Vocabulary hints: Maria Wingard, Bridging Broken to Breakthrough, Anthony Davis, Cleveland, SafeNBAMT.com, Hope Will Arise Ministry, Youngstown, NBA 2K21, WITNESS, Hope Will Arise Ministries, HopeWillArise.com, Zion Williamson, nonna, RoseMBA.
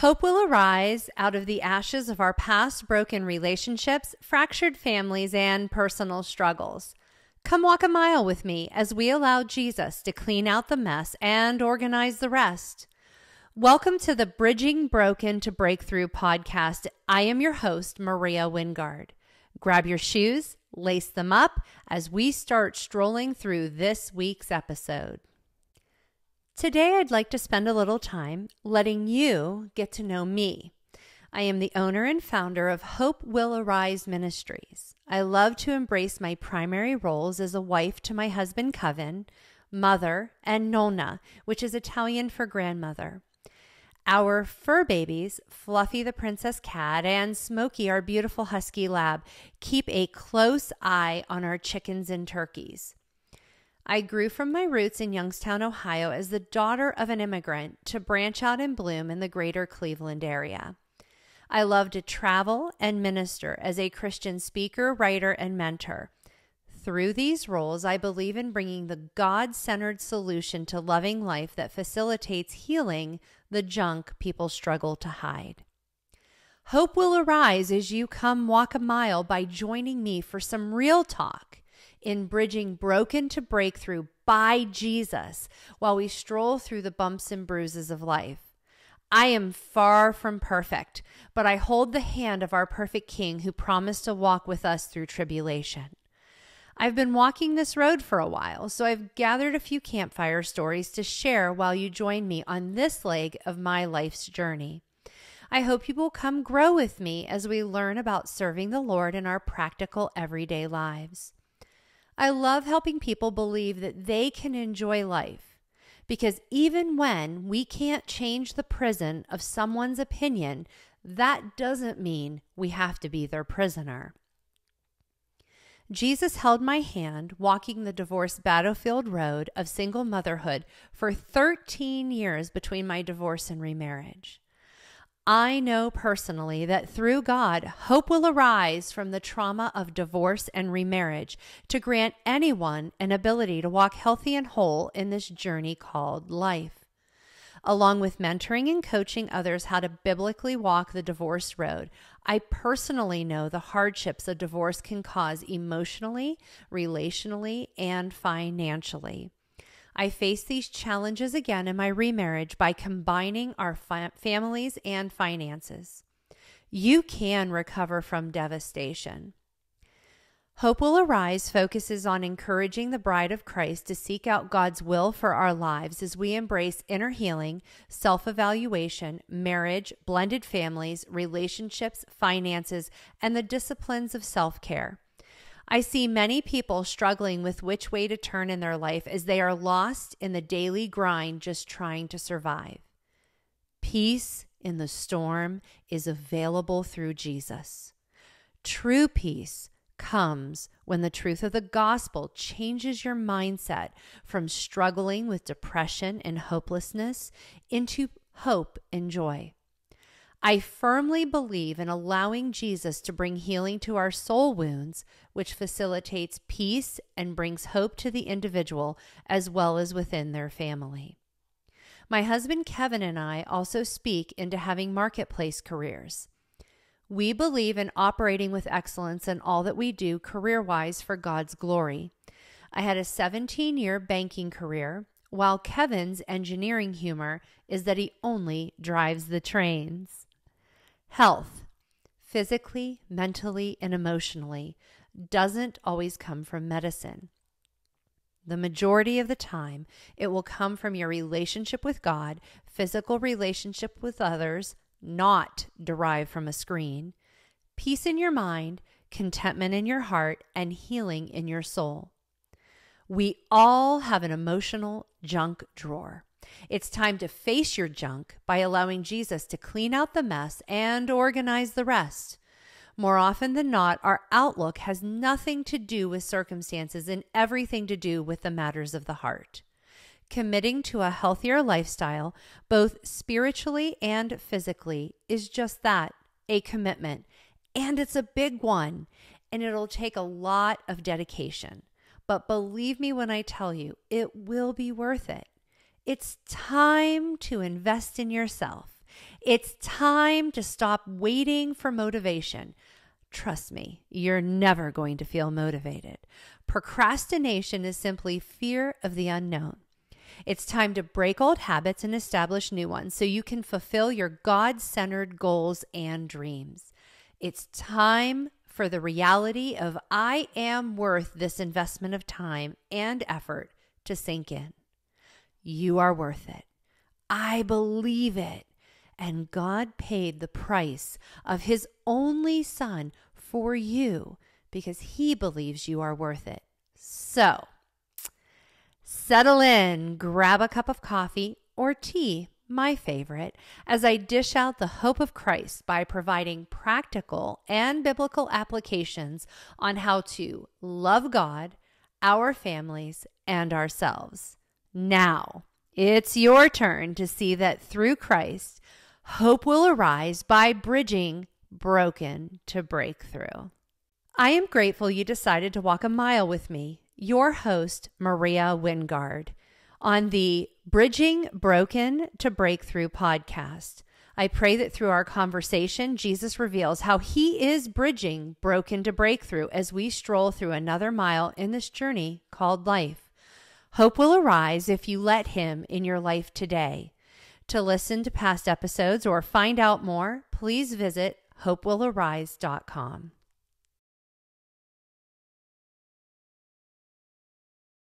Hope will arise out of the ashes of our past broken relationships, fractured families, and personal struggles. Come walk a mile with me as we allow Jesus to clean out the mess and organize the rest. Welcome to the Bridging Broken to Breakthrough podcast. I am your host, Maria Wingard. Grab your shoes, lace them up as we start strolling through this week's episode. Today, I'd like to spend a little time letting you get to know me. I am the owner and founder of Hope Will Arise Ministries. I love to embrace my primary roles as a wife to my husband, Coven, mother, and nonna, which is Italian for grandmother. Our fur babies, Fluffy the Princess Cat and Smokey, our beautiful husky lab, keep a close eye on our chickens and turkeys. I grew from my roots in Youngstown, Ohio as the daughter of an immigrant to branch out and bloom in the greater Cleveland area. I love to travel and minister as a Christian speaker, writer, and mentor. Through these roles, I believe in bringing the God-centered solution to loving life that facilitates healing the junk people struggle to hide. Hope will arise as you come walk a mile by joining me for some real talk in Bridging Broken to Breakthrough by Jesus while we stroll through the bumps and bruises of life. I am far from perfect, but I hold the hand of our perfect King who promised to walk with us through tribulation. I've been walking this road for a while, so I've gathered a few campfire stories to share while you join me on this leg of my life's journey. I hope you will come grow with me as we learn about serving the Lord in our practical everyday lives. I love helping people believe that they can enjoy life, because even when we can't change the prison of someone's opinion, that doesn't mean we have to be their prisoner. Jesus held my hand walking the divorce battlefield road of single motherhood for 13 years between my divorce and remarriage. I know personally that through God, hope will arise from the trauma of divorce and remarriage to grant anyone an ability to walk healthy and whole in this journey called life. Along with mentoring and coaching others how to biblically walk the divorce road, I personally know the hardships a divorce can cause emotionally, relationally, and financially. I faced these challenges again in my remarriage by combining our families and finances. You can recover from devastation. Hope Will Arise focuses on encouraging the bride of Christ to seek out God's will for our lives as we embrace inner healing, self-evaluation, marriage, blended families, relationships, finances, and the disciplines of self-care. I see many people struggling with which way to turn in their life as they are lost in the daily grind just trying to survive. Peace in the storm is available through Jesus. True peace comes when the truth of the gospel changes your mindset from struggling with depression and hopelessness into hope and joy. I firmly believe in allowing Jesus to bring healing to our soul wounds, which facilitates peace and brings hope to the individual as well as within their family. My husband Kevin and I also speak into having marketplace careers. We believe in operating with excellence in all that we do career-wise for God's glory. I had a 17-year banking career, while Kevin's engineering humor is that he only drives the trains. Health, physically, mentally, and emotionally, doesn't always come from medicine. The majority of the time, it will come from your relationship with God, physical relationship with others, not derived from a screen, peace in your mind, contentment in your heart, and healing in your soul. We all have an emotional junk drawer. It's time to face your junk by allowing Jesus to clean out the mess and organize the rest. More often than not, our outlook has nothing to do with circumstances and everything to do with the matters of the heart. Committing to a healthier lifestyle, both spiritually and physically, is just that, a commitment. And it's a big one, and it'll take a lot of dedication. But believe me when I tell you, it will be worth it. It's time to invest in yourself. It's time to stop waiting for motivation. Trust me, you're never going to feel motivated. Procrastination is simply fear of the unknown. It's time to break old habits and establish new ones so you can fulfill your God-centered goals and dreams. It's time for the reality of I am worth this investment of time and effort to sink in. You are worth it. I believe it. And God paid the price of his only son for you because he believes you are worth it. So, settle in, grab a cup of coffee or tea, my favorite, as I dish out the hope of Christ by providing practical and biblical applications on how to love God, our families, and ourselves. Now, it's your turn to see that through Christ, hope will arise by bridging broken to breakthrough. I am grateful you decided to walk a mile with me, your host, Maria Wingard, on the Bridging Broken to Breakthrough podcast. I pray that through our conversation, Jesus reveals how he is bridging broken to breakthrough as we stroll through another mile in this journey called life. Hope will arise if you let him in your life today. To listen to past episodes or find out more, please visit HopeWillArise.com.